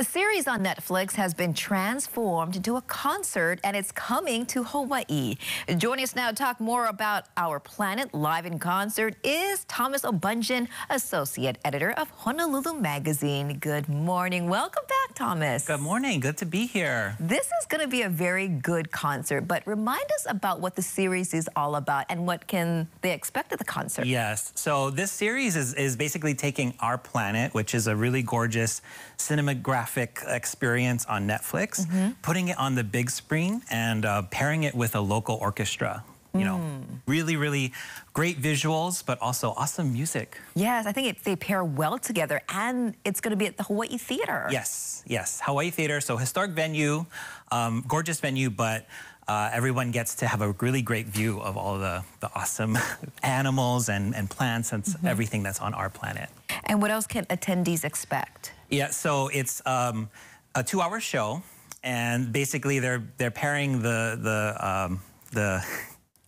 A series on Netflix has been transformed into a concert, and it's coming to Hawaii. Joining us now to talk more about Our Planet live in concert is Thomas Obunjian, Associate Editor of Honolulu Magazine. Good morning. Welcome back, Thomas. Good morning. Good to be here. This is going to be a very good concert, but remind us about what the series is all about and what can they expect at the concert. Yes. So this series is basically taking Our Planet, which is a really gorgeous cinematographic experience on Netflix, putting it on the big screen and pairing it with a local orchestra. You know, really, really great visuals, but also awesome music. Yes, I think they pair well together, and it's going to be at the Hawaii Theater. Yes, yes, Hawaii Theater. So historic venue, gorgeous venue, but everyone gets to have a really great view of all the awesome animals and plants and everything that's on Our Planet. And what else can attendees expect? Yeah, so it's a 2-hour show, and basically they're pairing the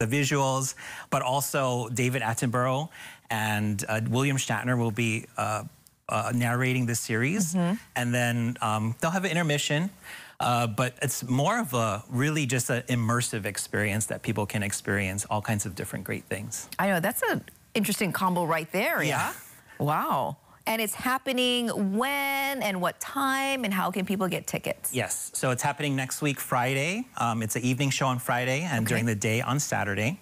visuals, but also David Attenborough and William Shatner will be narrating this series, and then they'll have an intermission. But it's more of a really just an immersive experience that people can experience all kinds of different great things. I know, that's an interesting combo right there. Yeah. Wow. And it's happening when and what time, and how can people get tickets? Yes, so it's happening next week, Friday. It's an evening show on Friday, and during the day on Saturday.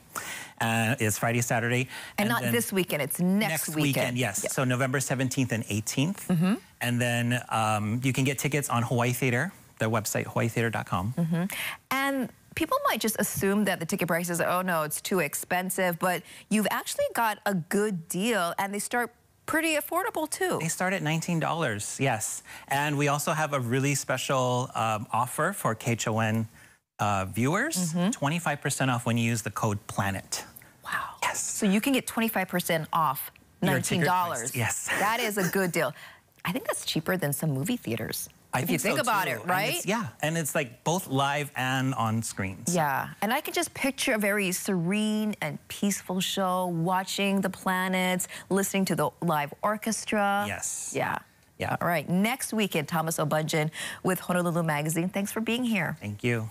It's Friday, Saturday. And not this weekend, it's next weekend. Yes, yep. So November 17th and 18th. And then you can get tickets on Hawaii Theater, their website, hawaiitheater.com. And people might just assume that the ticket prices are, oh no, it's too expensive, but you've actually got a good deal, and they start pretty affordable too. They start at $19, yes. And we also have a really special offer for KHON viewers, 25% off when you use the code PLANET. Wow. Yes. So you can get 25% off $19. Yes. That is a good deal. I think that's cheaper than some movie theaters. If you think about it, right? And it's like both live and on screens. Yeah, and I can just picture a very serene and peaceful show, watching the planets, listening to the live orchestra. Yes. Yeah. Yeah. All right, next weekend, Thomas Obunjian with Honolulu Magazine. Thanks for being here. Thank you.